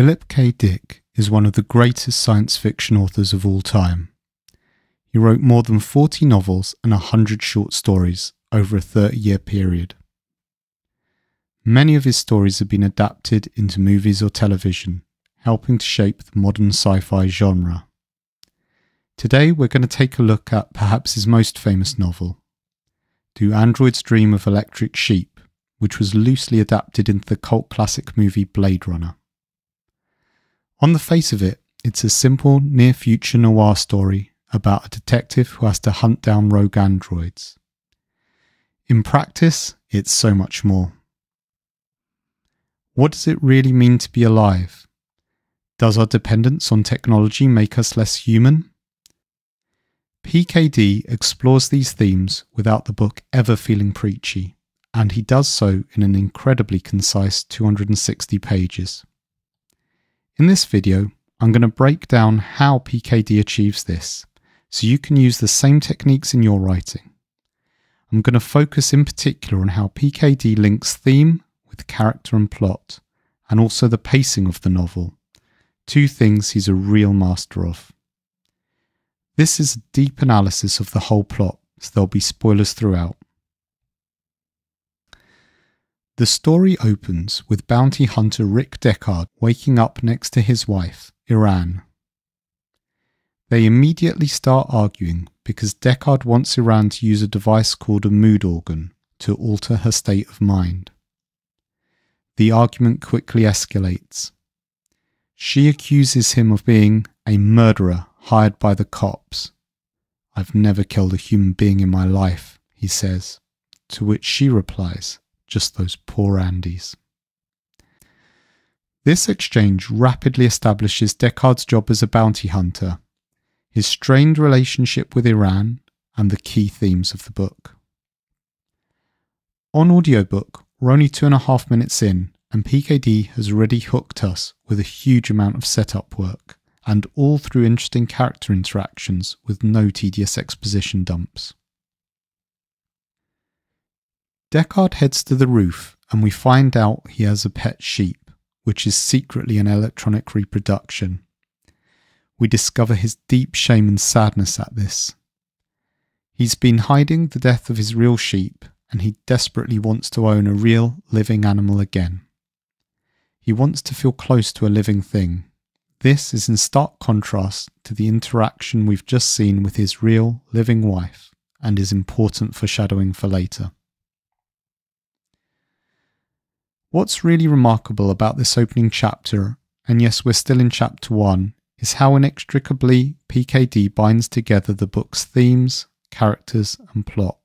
Philip K. Dick is one of the greatest science fiction authors of all time. He wrote more than 40 novels and 100 short stories over a 30-year period. Many of his stories have been adapted into movies or television, helping to shape the modern sci-fi genre. Today we're going to take a look at perhaps his most famous novel, Do Androids Dream of Electric Sheep?, which was loosely adapted into the cult classic movie Blade Runner. On the face of it, it's a simple, near-future noir story about a detective who has to hunt down rogue androids. In practice, it's so much more. What does it really mean to be alive? Does our dependence on technology make us less human? PKD explores these themes without the book ever feeling preachy, and he does so in an incredibly concise 260 pages. In this video, I'm going to break down how PKD achieves this, so you can use the same techniques in your writing. I'm going to focus in particular on how PKD links theme with character and plot, and also the pacing of the novel, two things he's a real master of. This is a deep analysis of the whole plot, so there'll be spoilers throughout. The story opens with bounty hunter Rick Deckard waking up next to his wife, Iran. They immediately start arguing because Deckard wants Iran to use a device called a mood organ to alter her state of mind. The argument quickly escalates. She accuses him of being a murderer hired by the cops. "I've never killed a human being in my life," he says, to which she replies, "Just those poor Andes." This exchange rapidly establishes Deckard's job as a bounty hunter, his strained relationship with Iran, and the key themes of the book. On audiobook, we're only 2.5 minutes in, and PKD has already hooked us with a huge amount of setup work, and all through interesting character interactions with no tedious exposition dumps. Deckard heads to the roof and we find out he has a pet sheep, which is secretly an electronic reproduction. We discover his deep shame and sadness at this. He's been hiding the death of his real sheep and he desperately wants to own a real, living animal again. He wants to feel close to a living thing. This is in stark contrast to the interaction we've just seen with his real, living wife, and is important foreshadowing for later. What's really remarkable about this opening chapter, and yes, we're still in chapter 1, is how inextricably PKD binds together the book's themes, characters, and plot.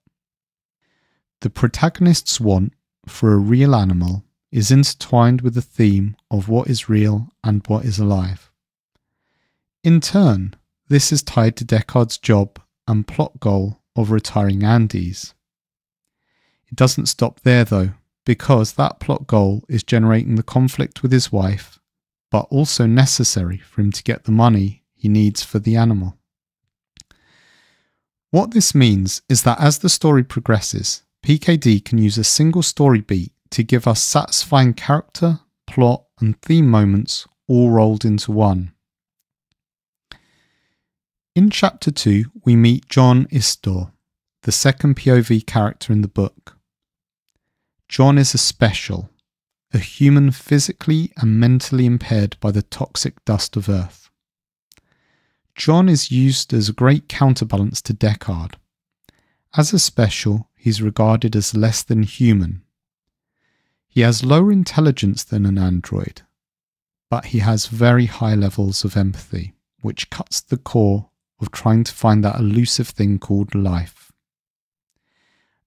The protagonist's want for a real animal is intertwined with the theme of what is real and what is alive. In turn, this is tied to Deckard's job and plot goal of retiring Andes. It doesn't stop there though, because that plot goal is generating the conflict with his wife, but also necessary for him to get the money he needs for the animal. What this means is that as the story progresses, PKD can use a single story beat to give us satisfying character, plot, and theme moments all rolled into one. In Chapter 2, we meet John Istor, the second POV character in the book. John is a special, a human physically and mentally impaired by the toxic dust of Earth. John is used as a great counterbalance to Deckard. As a special, he's regarded as less than human. He has lower intelligence than an android, but he has very high levels of empathy, which cuts to the core of trying to find that elusive thing called life.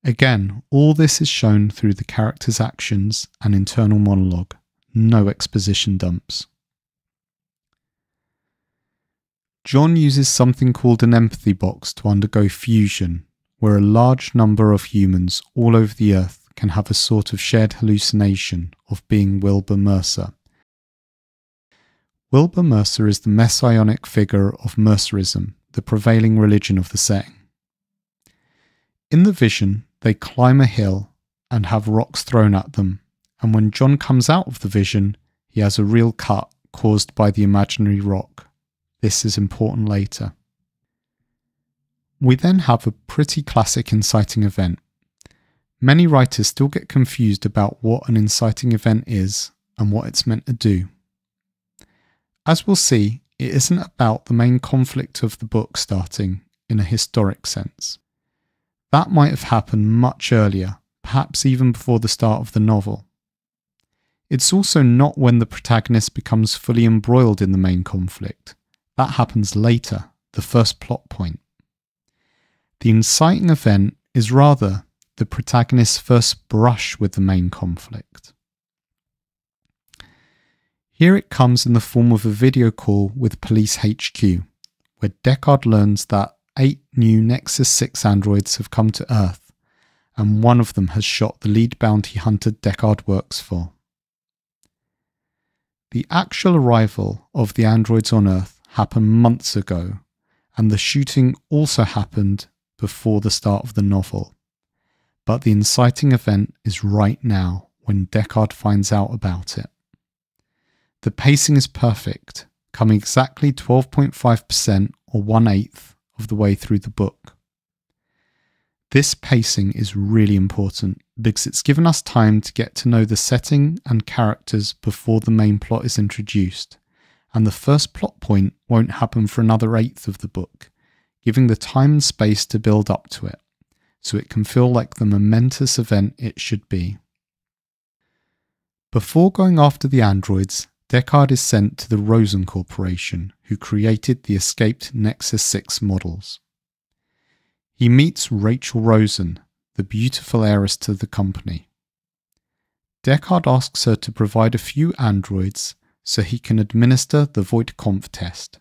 Again, all this is shown through the character's actions and internal monologue, no exposition dumps. John uses something called an empathy box to undergo fusion, where a large number of humans all over the Earth can have a sort of shared hallucination of being Wilbur Mercer. Wilbur Mercer is the messianic figure of Mercerism, the prevailing religion of the setting. In the vision, they climb a hill and have rocks thrown at them, and when John comes out of the vision, he has a real cut caused by the imaginary rock. This is important later. We then have a pretty classic inciting event. Many writers still get confused about what an inciting event is and what it's meant to do. As we'll see, it isn't about the main conflict of the book starting in a historic sense. That might have happened much earlier, perhaps even before the start of the novel. It's also not when the protagonist becomes fully embroiled in the main conflict. That happens later, the first plot point. The inciting event is rather the protagonist's first brush with the main conflict. Here it comes in the form of a video call with Police HQ, where Deckard learns that 8 new Nexus 6 androids have come to Earth, and one of them has shot the lead bounty hunter Deckard works for. The actual arrival of the androids on Earth happened months ago, and the shooting also happened before the start of the novel. But the inciting event is right now, when Deckard finds out about it. The pacing is perfect, coming exactly 12.5% or 1/8 of the way through the book. This pacing is really important because it's given us time to get to know the setting and characters before the main plot is introduced, and the first plot point won't happen for another 1/8 of the book, giving the time and space to build up to it, so it can feel like the momentous event it should be. Before going after the androids, Deckard is sent to the Rosen Corporation, who created the escaped Nexus 6 models. He meets Rachel Rosen, the beautiful heiress to the company. Deckard asks her to provide a few androids so he can administer the Voigt-Kampff test,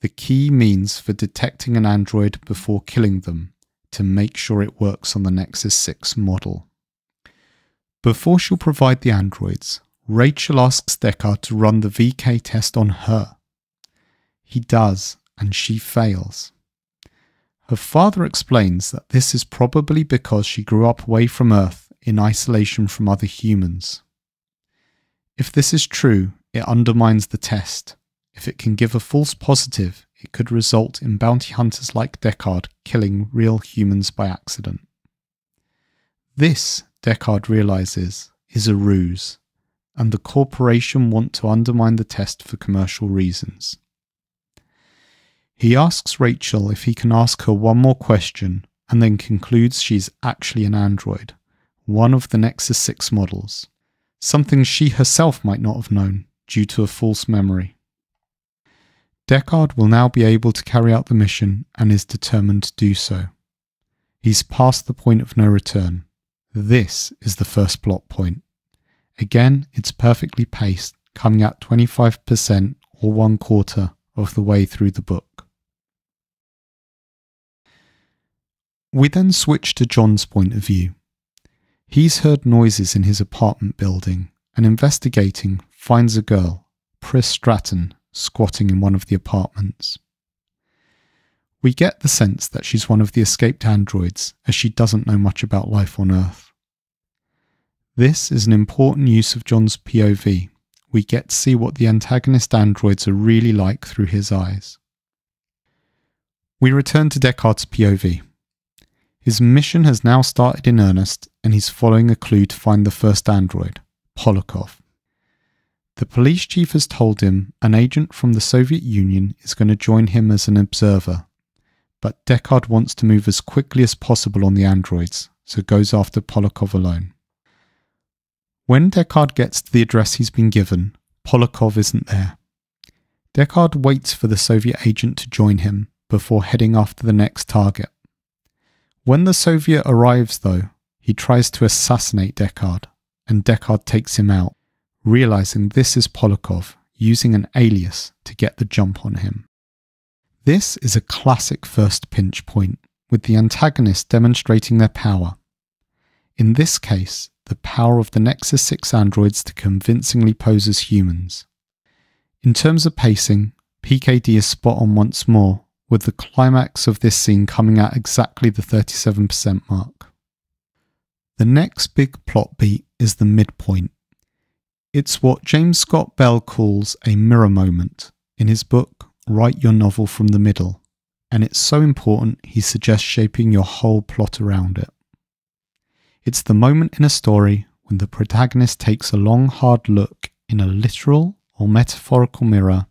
the key means for detecting an android before killing them, to make sure it works on the Nexus 6 model. Before she'll provide the androids, Rachel asks Deckard to run the VK test on her. He does, and she fails. Her father explains that this is probably because she grew up away from Earth in isolation from other humans. If this is true, it undermines the test. If it can give a false positive, it could result in bounty hunters like Deckard killing real humans by accident. This, Deckard realizes, is a ruse, and the corporation want to undermine the test for commercial reasons. He asks Rachel if he can ask her one more question, and then concludes she's actually an android, one of the Nexus 6 models, something she herself might not have known due to a false memory. Deckard will now be able to carry out the mission and is determined to do so. He's past the point of no return. This is the first plot point. Again, it's perfectly paced, coming at 25% or 1/4 of the way through the book. We then switch to John's point of view. He's heard noises in his apartment building and, investigating, finds a girl, Pris Stratton, squatting in one of the apartments. We get the sense that she's one of the escaped androids, as she doesn't know much about life on Earth. This is an important use of John's POV. We get to see what the antagonist androids are really like through his eyes. We return to Deckard's POV. His mission has now started in earnest, and he's following a clue to find the first android, Polokov. The police chief has told him an agent from the Soviet Union is going to join him as an observer, but Deckard wants to move as quickly as possible on the androids, so goes after Polokov alone. When Deckard gets to the address he's been given, Polokov isn't there. Deckard waits for the Soviet agent to join him before heading after the next target. When the Soviet arrives though, he tries to assassinate Deckard, and Deckard takes him out, realizing this is Polokov using an alias to get the jump on him. This is a classic first pinch point, with the antagonist demonstrating their power. In this case, the power of the Nexus 6 androids to convincingly pose as humans. In terms of pacing, PKD is spot on once more, with the climax of this scene coming at exactly the 37% mark. The next big plot beat is the midpoint. It's what James Scott Bell calls a mirror moment in his book Write Your Novel from the Middle, and it's so important he suggests shaping your whole plot around it. It's the moment in a story when the protagonist takes a long, hard look in a literal or metaphorical mirror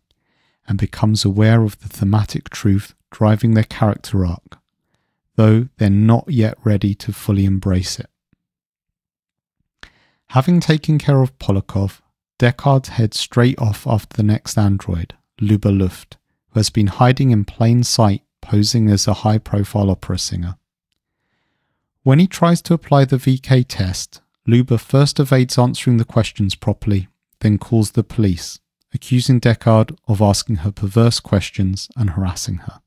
and becomes aware of the thematic truth driving their character arc, though they're not yet ready to fully embrace it. Having taken care of Polokov, Deckard heads straight off after the next android, Luba Luft, who has been hiding in plain sight, posing as a high-profile opera singer. When he tries to apply the VK test, Luba first evades answering the questions properly, then calls the police, accusing Deckard of asking her perverse questions and harassing her.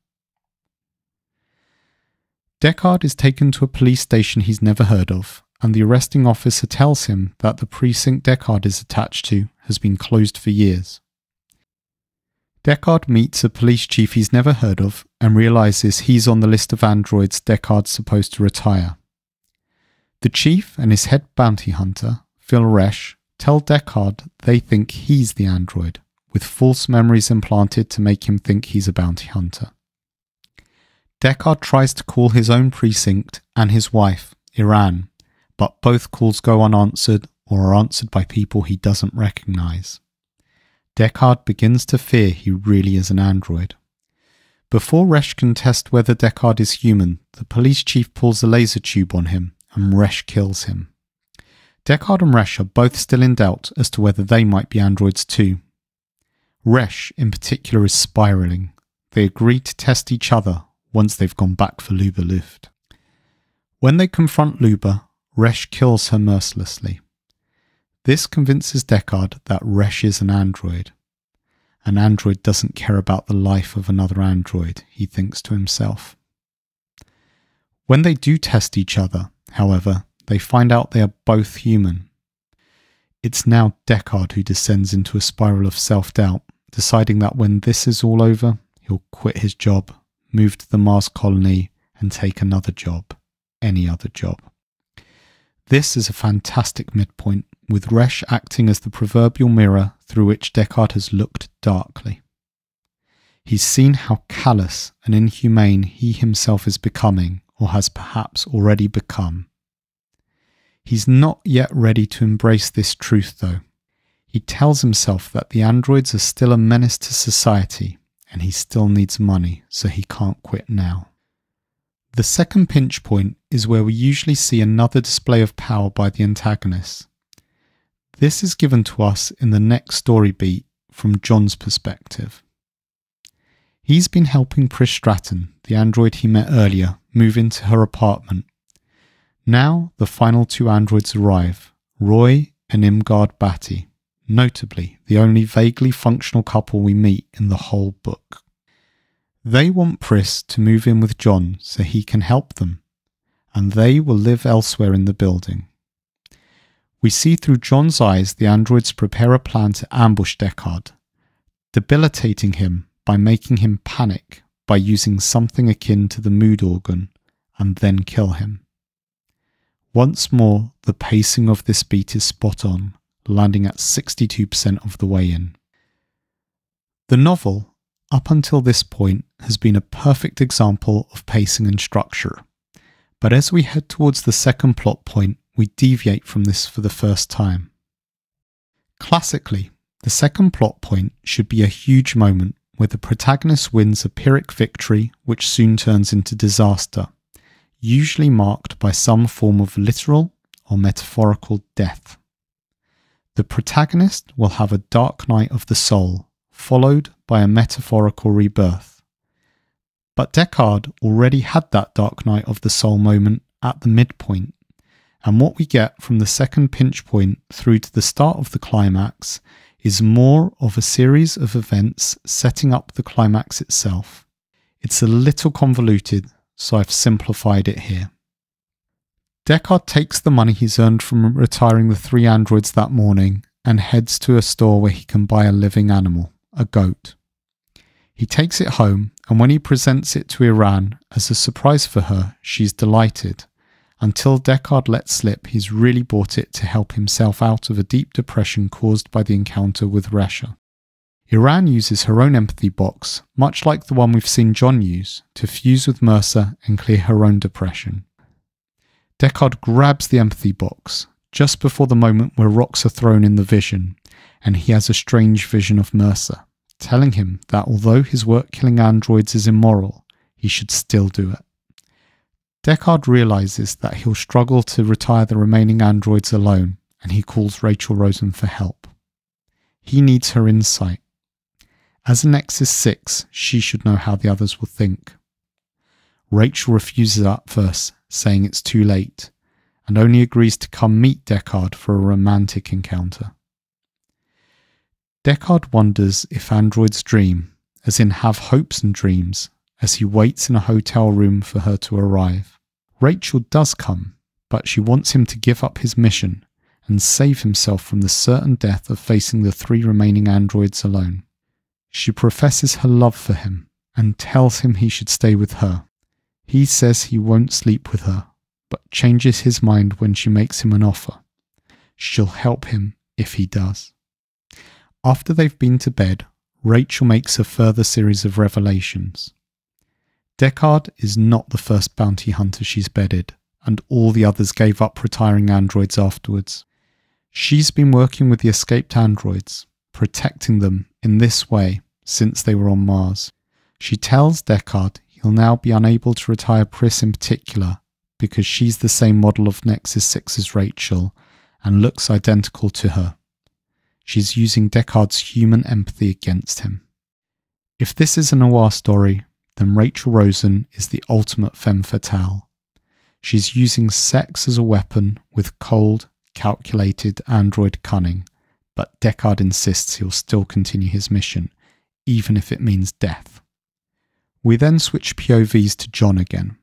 Deckard is taken to a police station he's never heard of, and the arresting officer tells him that the precinct Deckard is attached to has been closed for years. Deckard meets a police chief he's never heard of and realizes he's on the list of androids Deckard's supposed to retire. The chief and his head bounty hunter, Phil Resch, tell Deckard they think he's the android, with false memories implanted to make him think he's a bounty hunter. Deckard tries to call his own precinct and his wife, Iran, but both calls go unanswered or are answered by people he doesn't recognize. Deckard begins to fear he really is an android. Before Resch can test whether Deckard is human, the police chief pulls a laser tube on him and Resch kills him. Deckard and Resch are both still in doubt as to whether they might be androids too. Resch, in particular, is spiraling. They agree to test each other once they've gone back for Luba Luft. When they confront Luba, Resch kills her mercilessly. This convinces Deckard that Resch is an android. An android doesn't care about the life of another android, he thinks to himself. When they do test each other, however, they find out they are both human. It's now Deckard who descends into a spiral of self-doubt, deciding that when this is all over, he'll quit his job, move to the Mars colony, and take another job, any other job. This is a fantastic midpoint, with Resch acting as the proverbial mirror through which Deckard has looked darkly. He's seen how callous and inhumane he himself is becoming, or has perhaps already become. He's not yet ready to embrace this truth, though. He tells himself that the androids are still a menace to society, and he still needs money, so he can't quit now. The second pinch point is where we usually see another display of power by the antagonist. This is given to us in the next story beat from John's perspective. He's been helping Pris Stratton, the android he met earlier, move into her apartment. Now the final two androids arrive, Roy and Irmgard Batty, notably the only vaguely functional couple we meet in the whole book. They want Pris to move in with John so he can help them, and they will live elsewhere in the building. We see through John's eyes the androids prepare a plan to ambush Deckard, debilitating him by making him panic by using something akin to the mood organ, and then kill him. Once more, the pacing of this beat is spot on, landing at 62% of the way in. The novel, up until this point, has been a perfect example of pacing and structure, but as we head towards the second plot point, we deviate from this for the first time. Classically, the second plot point should be a huge moment where the protagonist wins a Pyrrhic victory which soon turns into disaster, usually marked by some form of literal or metaphorical death. The protagonist will have a dark night of the soul, followed by a metaphorical rebirth. But Deckard already had that dark night of the soul moment at the midpoint, and what we get from the second pinch point through to the start of the climax is more of a series of events setting up the climax itself. It's a little convoluted, so I've simplified it here. Deckard takes the money he's earned from retiring the three androids that morning and heads to a store where he can buy a living animal, a goat. He takes it home, and when he presents it to Iran as a surprise for her, she's delighted, Until Deckard let slip, he's really bought it to help himself out of a deep depression caused by the encounter with Resch. Iran uses her own empathy box, much like the one we've seen John use, to fuse with Mercer and clear her own depression. Deckard grabs the empathy box, just before the moment where rocks are thrown in the vision, and he has a strange vision of Mercer, telling him that although his work killing androids is immoral, he should still do it. Deckard realises that he'll struggle to retire the remaining androids alone, and he calls Rachel Rosen for help. He needs her insight. As a Nexus 6, she should know how the others will think. Rachel refuses at first, saying it's too late, and only agrees to come meet Deckard for a romantic encounter. Deckard wonders if androids dream, as in have hopes and dreams, as he waits in a hotel room for her to arrive. Rachel does come, but she wants him to give up his mission and save himself from the certain death of facing the three remaining androids alone. She professes her love for him and tells him he should stay with her. He says he won't sleep with her, but changes his mind when she makes him an offer. She'll help him if he does. After they've been to bed, Rachel makes a further series of revelations. Deckard is not the first bounty hunter she's bedded, and all the others gave up retiring androids afterwards. She's been working with the escaped androids, protecting them in this way since they were on Mars. She tells Deckard he'll now be unable to retire Pris in particular because she's the same model of Nexus 6 as Rachel and looks identical to her. She's using Deckard's human empathy against him. If this is a noir story, then Rachel Rosen is the ultimate femme fatale. She's using sex as a weapon with cold, calculated android cunning. But Deckard insists he'll still continue his mission, even if it means death. We then switch POVs to John again.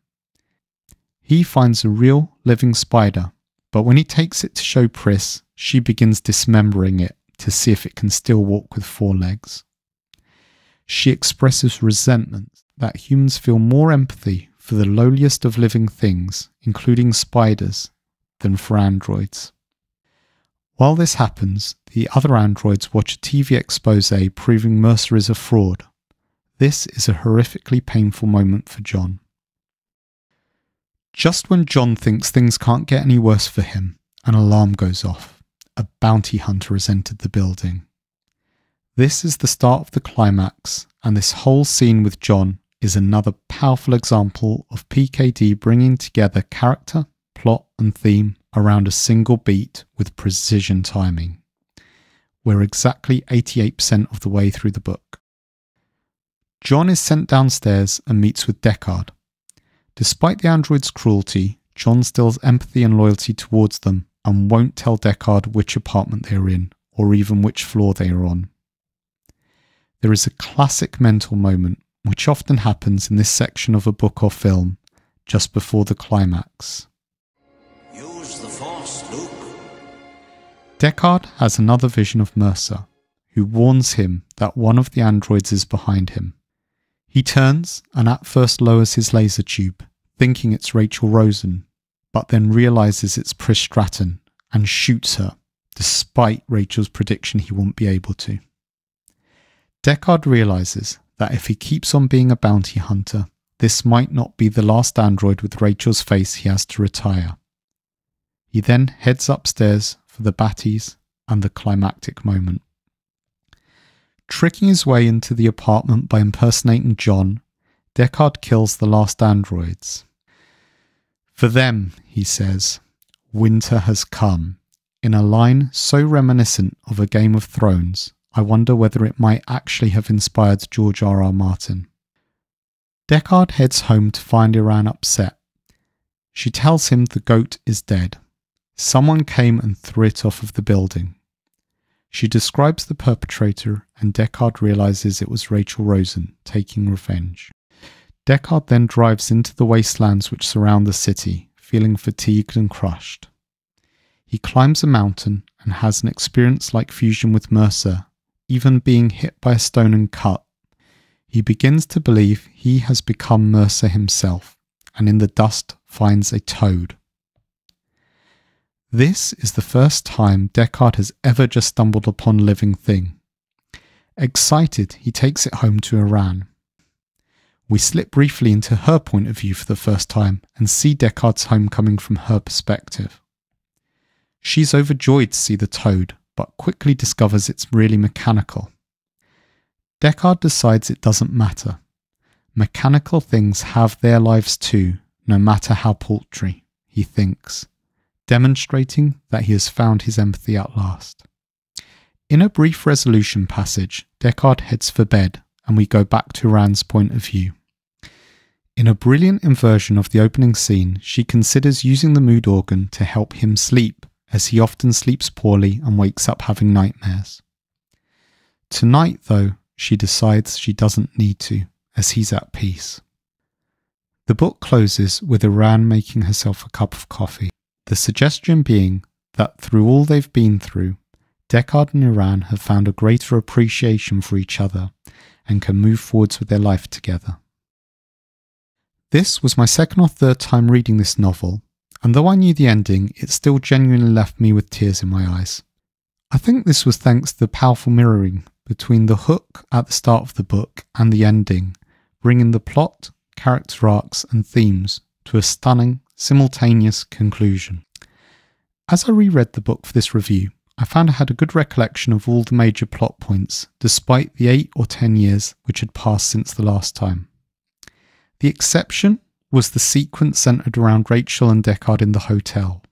He finds a real, living spider, but when he takes it to show Pris, she begins dismembering it to see if it can still walk with four legs. She expresses resentment that humans feel more empathy for the lowliest of living things, including spiders, than for androids. While this happens, the other androids watch a TV expose proving Mercer is a fraud. This is a horrifically painful moment for John. Just when John thinks things can't get any worse for him, an alarm goes off. A bounty hunter has entered the building. This is the start of the climax, and this whole scene with John is another powerful example of PKD bringing together character, plot, and theme around a single beat with precision timing. We're exactly 88% of the way through the book. John is sent downstairs and meets with Deckard. Despite the android's cruelty, John still has empathy and loyalty towards them and won't tell Deckard which apartment they are in or even which floor they are on. There is a classic mental moment which often happens in this section of a book or film just before the climax. Deckard has another vision of Mercer, who warns him that one of the androids is behind him. He turns and at first lowers his laser tube, thinking it's Rachel Rosen, but then realises it's Pris Stratton and shoots her, despite Rachel's prediction he won't be able to. Deckard realises that if he keeps on being a bounty hunter, this might not be the last android with Rachel's face he has to retire. He then heads upstairs for the Battys and the climactic moment. Tricking his way into the apartment by impersonating John, Deckard kills the last androids. For them, he says, winter has come. In a line so reminiscent of A Game of Thrones, I wonder whether it might actually have inspired George R.R. Martin. Deckard heads home to find Iran upset. She tells him the goat is dead. Someone came and threw it off of the building. She describes the perpetrator and Deckard realises it was Rachel Rosen taking revenge. Deckard then drives into the wastelands which surround the city, feeling fatigued and crushed. He climbs a mountain and has an experience like fusion with Mercer, even being hit by a stone and cut. He begins to believe he has become Mercer himself, and in the dust finds a toad, This is the first time Deckard has ever just stumbled upon living thing. Excited, he takes it home to Iran. We slip briefly into her point of view for the first time and see Deckard's homecoming from her perspective. She's overjoyed to see the toad, but quickly discovers it's really mechanical. Deckard decides it doesn't matter. Mechanical things have their lives too, no matter how paltry, he thinks, demonstrating that he has found his empathy at last. In a brief resolution passage, Deckard heads for bed, and we go back to Rand's point of view. In a brilliant inversion of the opening scene, she considers using the mood organ to help him sleep, as he often sleeps poorly and wakes up having nightmares. Tonight, though, she decides she doesn't need to, as he's at peace. The book closes with Iran making herself a cup of coffee, the suggestion being that through all they've been through, Deckard and Iran have found a greater appreciation for each other and can move forwards with their life together. This was my second or third time reading this novel, and though I knew the ending, it still genuinely left me with tears in my eyes. I think this was thanks to the powerful mirroring between the hook at the start of the book and the ending, bringing the plot, character arcs and themes to a stunning, simultaneous conclusion. As I reread the book for this review, I found I had a good recollection of all the major plot points, despite the 8 or 10 years which had passed since the last time. The exception was the sequence centred around Rachel and Deckard in the hotel.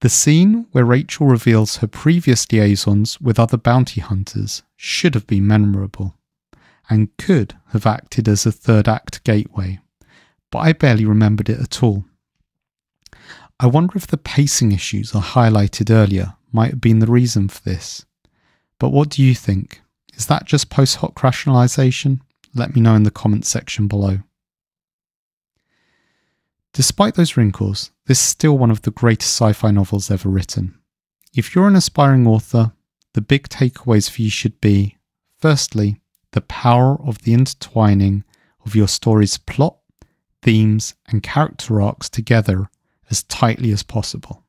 The scene where Rachel reveals her previous liaisons with other bounty hunters should have been memorable, and could have acted as a third act gateway, but I barely remembered it at all. I wonder if the pacing issues I highlighted earlier might have been the reason for this. But what do you think? Is that just post hoc rationalisation? Let me know in the comments section below. Despite those wrinkles, this is still one of the greatest sci-fi novels ever written. If you're an aspiring author, the big takeaways for you should be, firstly, the power of the intertwining of your story's plot, themes and character arcs together as tightly as possible.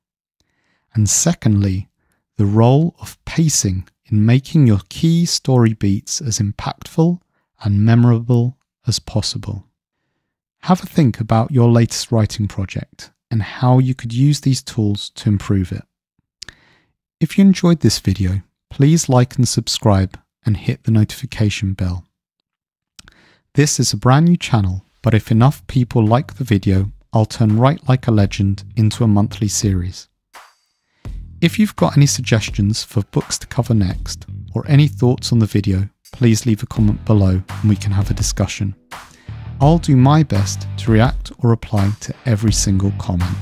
And secondly, the role of pacing in making your key story beats as impactful and memorable as possible. Have a think about your latest writing project and how you could use these tools to improve it. If you enjoyed this video, please like and subscribe and hit the notification bell. This is a brand new channel, but if enough people like the video, I'll turn Write Like a Legend into a monthly series. If you've got any suggestions for books to cover next, or any thoughts on the video, please leave a comment below and we can have a discussion. I'll do my best to react or reply to every single comment.